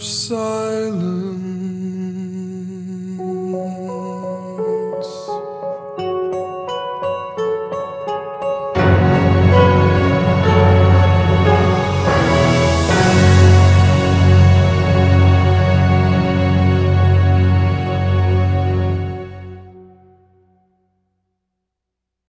Silence.